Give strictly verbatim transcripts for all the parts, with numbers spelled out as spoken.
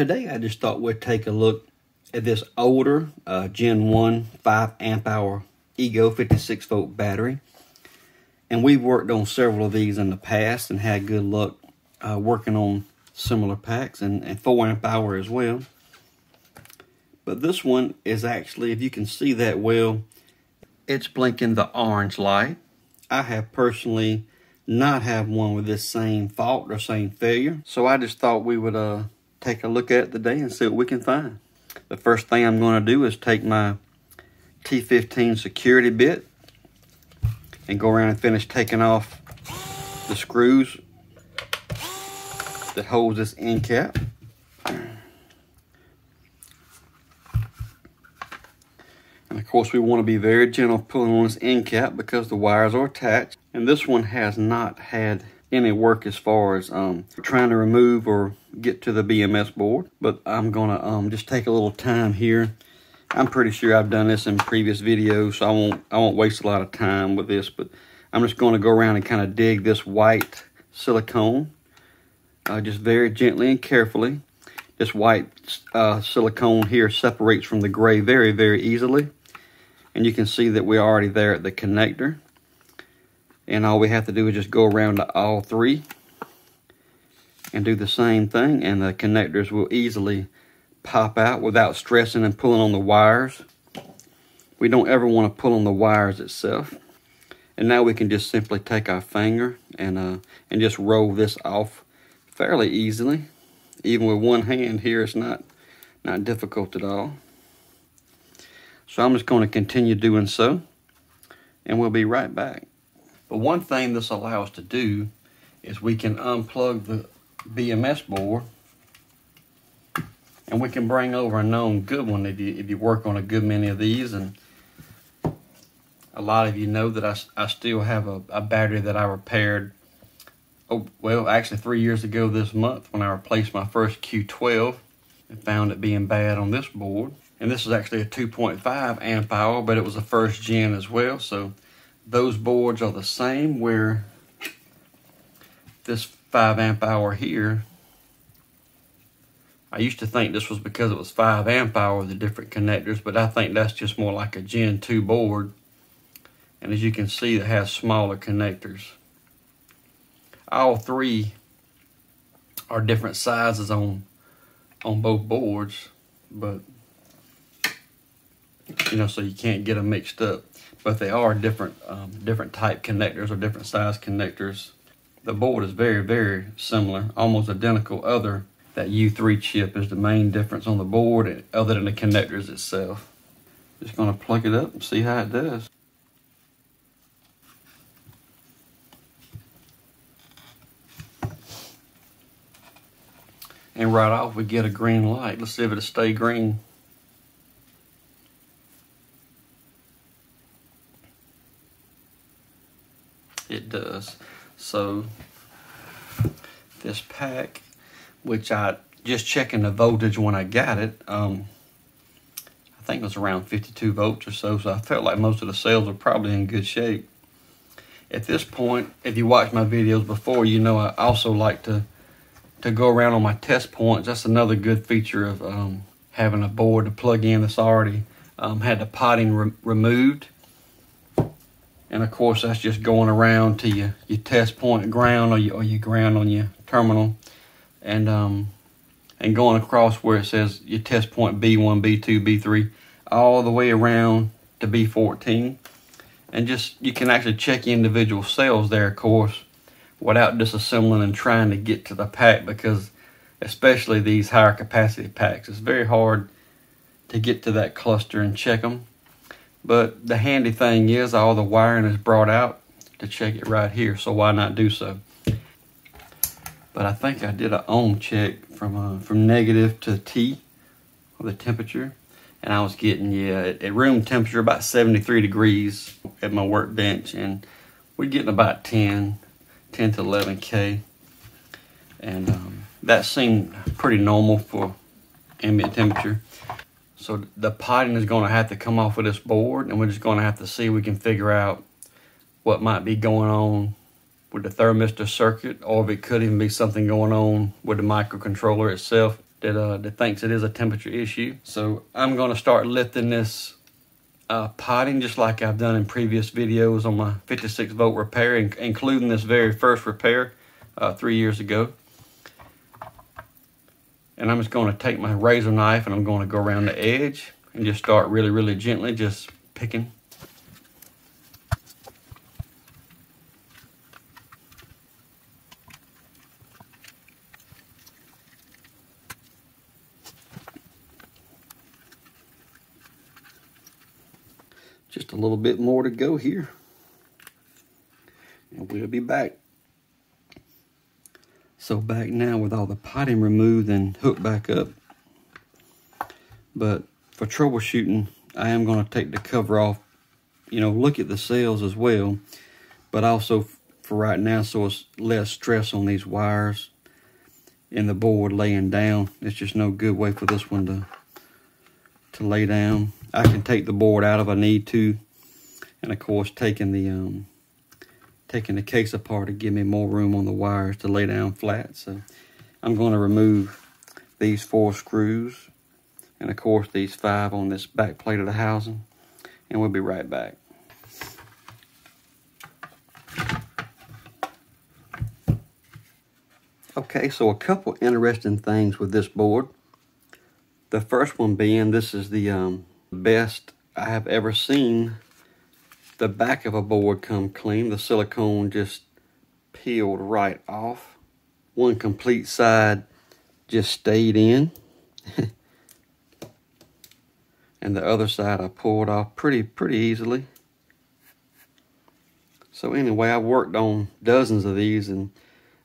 today I just thought we'd take a look at this older uh, Gen one five amp hour Ego fifty-six volt battery. And we've worked on several of these in the past and had good luck uh, working on similar packs and, and four amp hour as well. But this one is actually, if you can see that well, it's blinking the orange light. I have personally not have one with this same fault or same failure. So I just thought we would uh, take a look at it today and see what we can find. The first thing I'm gonna do is take my T fifteen security bit and go around and finish taking off the screws that holds this end cap. And of course we want to be very gentle pulling on this end cap because the wires are attached. And this one has not had any work as far as um, trying to remove or get to the B M S board. But I'm gonna um, just take a little time here. I'm pretty sure I've done this in previous videos, so I won't, I won't waste a lot of time with this, but I'm just gonna go around and kind of dig this white silicone, uh, just very gently and carefully. This white uh, silicone here separates from the gray very, very easily. And you can see that we're already there at the connector. And all we have to do is just go around to all three and do the same thing. And the connectors will easily pop out without stressing and pulling on the wires. We don't ever want to pull on the wires itself. And now we can just simply take our finger and, uh, and just roll this off fairly easily. Even with one hand here, it's not, not difficult at all. So I'm just going to continue doing so, and we'll be right back. But one thing this allows to do is we can unplug the B M S board, and we can bring over a known good one if you, if you work on a good many of these. And a lot of you know that I, I still have a, a battery that I repaired, oh, well, actually three years ago this month when I replaced my first Q twelve and found it being bad on this board. And this is actually a two point five amp hour, but it was a first gen as well. So those boards are the same, where this five amp hour here, I used to think this was because it was five amp hour, the different connectors, but I think that's just more like a gen two board. And as you can see, it has smaller connectors. All three are different sizes on, on both boards, but you know, so you can't get them mixed up. But they are different, um, different type connectors or different size connectors. The board is very, very similar, almost identical, other that U three chip is the main difference on the board, other than the connectors itself. Just gonna plug it up and see how it does. And right off we get a green light. Let's see if it'll stay green. It does. So this pack, which I just checking the voltage when I got it, um, I think it was around fifty-two volts or so, so I felt like most of the cells are probably in good shape. At this point, if you watched my videos before, you know I also like to, to go around on my test points. That's another good feature of um, having a board to plug in that's already um, had the potting re removed. And of course, that's just going around to your, your test point ground or your, or your ground on your terminal, and um, and going across where it says your test point B one, B two, B three, all the way around to B fourteen. And just, you can actually check individual cells there, of course, without disassembling and trying to get to the pack, because especially these higher capacity packs, it's very hard to get to that cluster and check them. But the handy thing is all the wiring is brought out to check it right here, so why not do so? But I think I did an ohm check from uh, from negative to T, or the temperature, and I was getting, yeah, at, at room temperature about seventy-three degrees at my workbench, and we're getting about ten to eleven K, and um, that seemed pretty normal for ambient temperature. So the potting is going to have to come off of this board, and we're just going to have to see if we can figure out what might be going on with the thermistor circuit, or if it could even be something going on with the microcontroller itself. that, uh, that thinks it is a temperature issue. So I'm going to start lifting this uh, potting just like I've done in previous videos on my fifty-six volt repair, in including this very first repair uh, three years ago. And I'm just going to take my razor knife and I'm going to go around the edge and just start really, really gently just picking. Just a little bit more to go here, and we'll be back. So back now with all the potting removed and hooked back up. But for troubleshooting, I am going to take the cover off, you know, look at the cells as well, but also for right now, so it's less stress on these wires and the board laying down. It's just no good way for this one to to lay down. I can take the board out if I need to, and of course taking the um, taking the case apart to give me more room on the wires to lay down flat. So I'm going to remove these four screws and of course these five on this back plate of the housing, and we'll be right back. Okay, so a couple interesting things with this board. The first one being, this is the um, best I have ever seen the back of a board come clean. The silicone just peeled right off. One complete side just stayed in. And the other side I pulled off pretty, pretty easily. So anyway, I worked on dozens of these and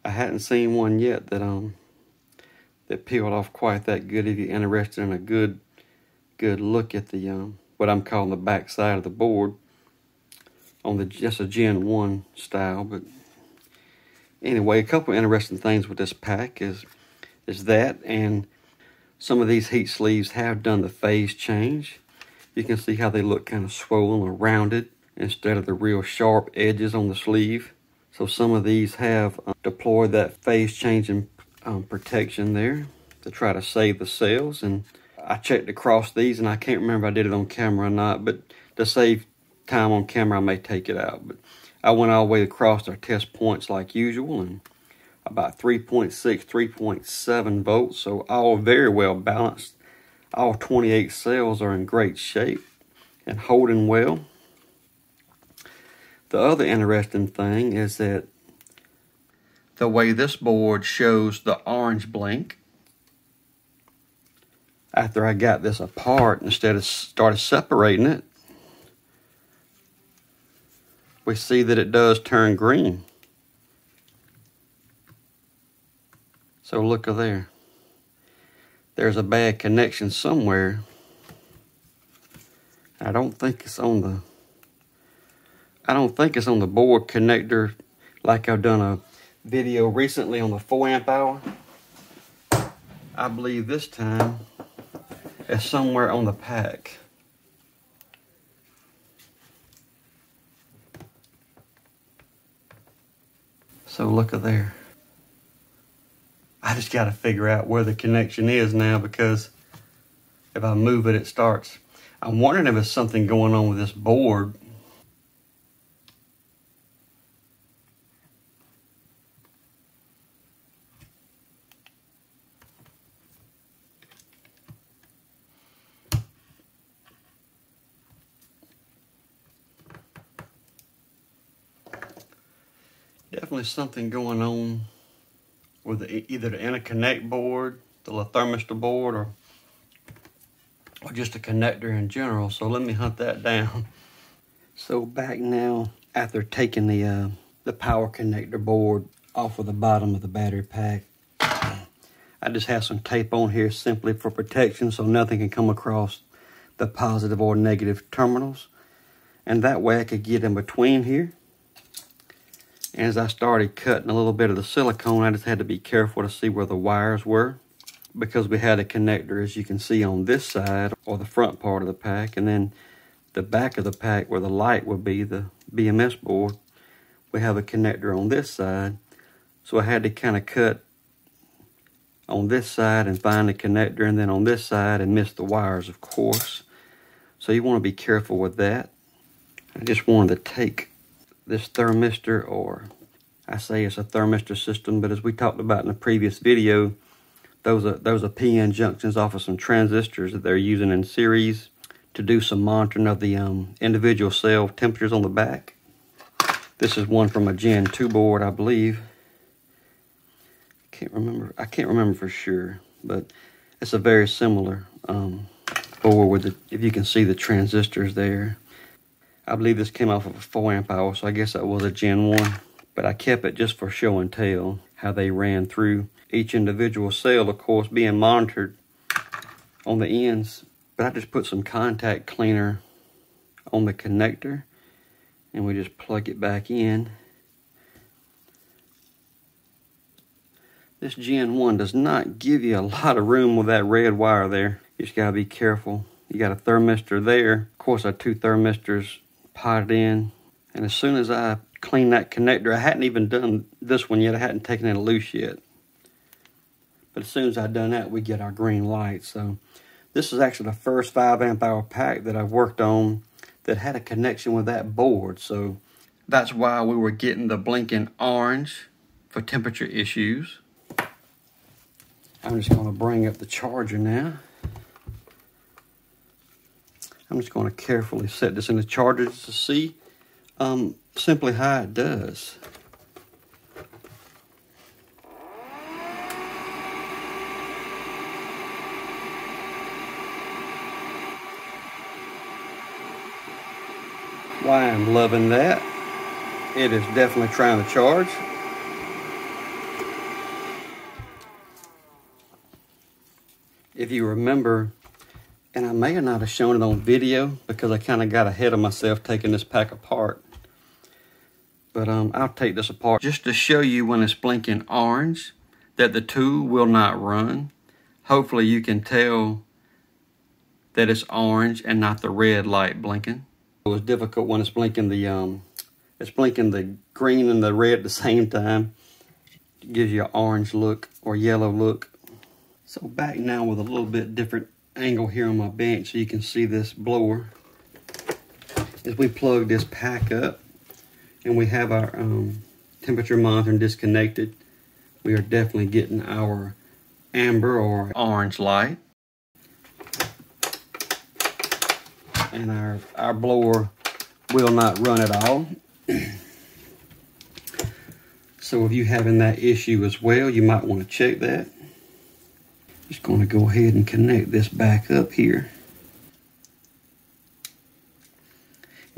I hadn't seen one yet that um that peeled off quite that good. If you're interested in a good good look at the um, what I'm calling the back side of the board on the just a Gen one style. But anyway, a couple of interesting things with this pack is is that, and some of these heat sleeves have done the phase change. You can see how they look kind of swollen or rounded instead of the real sharp edges on the sleeve. So some of these have uh, deployed that phase changing um, protection there to try to save the cells. And I checked across these, and I can't remember if I did it on camera or not, but to save time on camera, I may take it out. But I went all the way across our test points like usual, and about three point six, three point seven volts, so all very well balanced. All twenty-eight cells are in great shape and holding well. The other interesting thing is that the way this board shows the orange blink, after I got this apart, instead of started separating it, we see that it does turn green. So look there. There's a bad connection somewhere. I don't think it's on the I don't think it's on the board connector, like I've done a video recently on the four amp hour. I believe this time it's somewhere on the pack. So look at there. I just got to figure out where the connection is now, because if I move it, it starts. I'm wondering if there's something going on with this board. Definitely something going on with the, either the interconnect board, the thermistor board, or, or just a connector in general. So let me hunt that down. So back now, after taking the, uh, the power connector board off of the bottom of the battery pack, I just have some tape on here simply for protection, so nothing can come across the positive or negative terminals. And that way I could get in between here. As I started cutting a little bit of the silicone, I just had to be careful to see where the wires were, because we had a connector, as you can see, on this side, or the front part of the pack, and then the back of the pack where the light would be, the B M S board, we have a connector on this side. So I had to kind of cut on this side and find the connector, and then on this side and miss the wires, of course. So you want to be careful with that. I just wanted to take this thermistor, or I say it's a thermistor system, but as we talked about in the previous video, those are, those are P N junctions off of some transistors that they're using in series to do some monitoring of the um, individual cell temperatures on the back. This is one from a Gen two board, I believe. Can't remember. I can't remember for sure, but it's a very similar um, board with the, if you can see the transistors there. I believe this came off of a four amp hour, so I guess that was a Gen one. But I kept it just for show and tell, how they ran through each individual cell, of course, being monitored on the ends. But I just put some contact cleaner on the connector, and we just plug it back in. This Gen one does not give you a lot of room with that red wire there. You just gotta be careful. You got a thermistor there. Of course, I had two thermistors potted in. And as soon as I cleaned that connector, I hadn't even done this one yet. I hadn't taken it loose yet. But as soon as I'd done that, we get our green light. So this is actually the first five amp hour pack that I've worked on that had a connection with that board. So that's why we were getting the blinking orange for temperature issues. I'm just going to bring up the charger now. I'm just going to carefully set this in the charger to see um, simply how it does. Why, I'm loving that. It is definitely trying to charge. If you remember, and I may or not have shown it on video because I kind of got ahead of myself taking this pack apart. But um, I'll take this apart just to show you when it's blinking orange that the tool will not run. Hopefully you can tell that it's orange and not the red light blinking. It was difficult when it's blinking the um, it's blinking the green and the red at the same time. It gives you an orange look or yellow look. So back now with a little bit different angle here on my bench so you can see this blower. As we plug this pack up and we have our um, temperature monitoring disconnected, we are definitely getting our amber or orange light. And our, our blower will not run at all. So if you're having that issue as well, you might want to check that. Just going to go ahead and connect this back up here.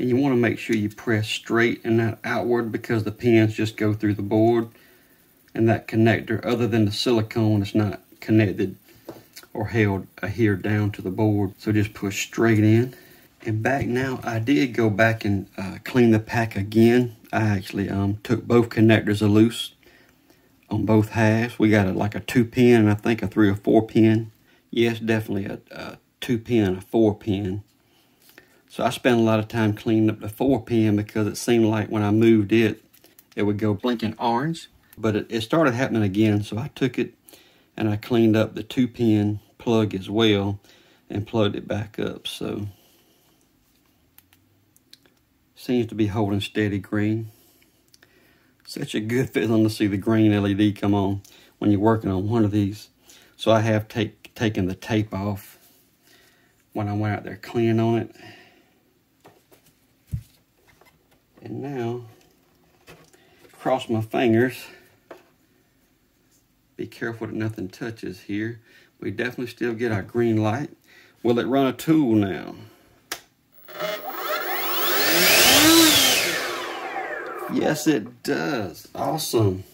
And you want to make sure you press straight and not outward because the pins just go through the board. And that connector, other than the silicone, is not connected or held adhered down to the board. So just push straight in. And back now, I did go back and uh, clean the pack again. I actually um, took both connectors loose. On both halves, we got a, like a two pin and I think a three or four pin. Yes, definitely a, a two pin, a four pin. So I spent a lot of time cleaning up the four pin because it seemed like when I moved it, it would go blinking orange. But it, it started happening again, so I took it and I cleaned up the two pin plug as well and plugged it back up. So seems to be holding steady green. Such a good feeling to see the green L E D come on when you're working on one of these. So I have take, taken the tape off when I went out there cleaning on it. And now, cross my fingers. Be careful that nothing touches here. We definitely still get our green light. Will it run a tool now? Yes, it does. Awesome.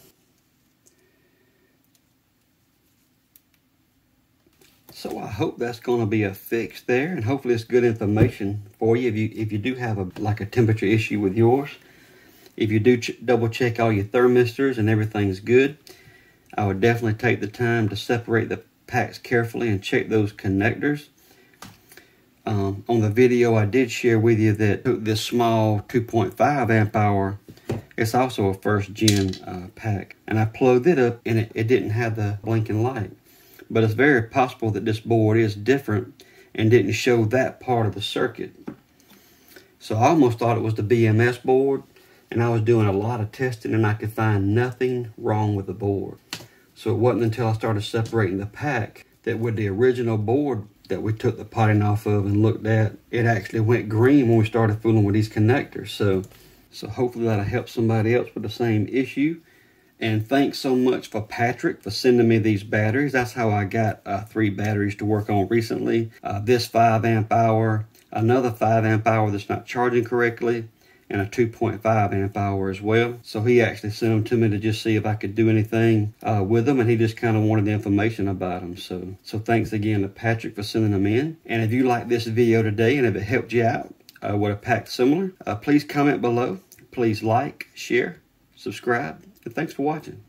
So I hope that's going to be a fix there, and hopefully it's good information for you if you if you do have a like a temperature issue with yours. If you do ch double check all your thermistors and everything's good, I would definitely take the time to separate the packs carefully and check those connectors. Um, on the video, I did share with you that this small two point five amp hour, it's also a first gen uh, pack. And I plugged it up and it, it didn't have the blinking light. but it's very possible that this board is different and didn't show that part of the circuit. So I almost thought it was the B M S board, and I was doing a lot of testing and I could find nothing wrong with the board. So it wasn't until I started separating the pack that with the original board that we took the potting off of and looked at, it actually went green when we started fooling with these connectors. So, so hopefully that'll help somebody else with the same issue. And thanks so much for Patrick for sending me these batteries. That's how I got uh, three batteries to work on recently. Uh, this five amp hour, another five amp hour that's not charging correctly, and a two point five amp hour as well. So he actually sent them to me to just see if I could do anything uh, with them, and he just kind of wanted the information about them. So, so thanks again to Patrick for sending them in. And if you like this video today and if it helped you out uh, with a pack similar, uh, please comment below. Please like, share, subscribe, and thanks for watching.